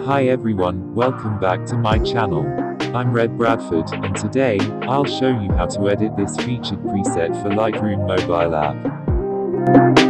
Hi everyone, welcome back to my channel. I'm Red Bradford, and today, I'll show you how to edit this featured preset for Lightroom mobile app.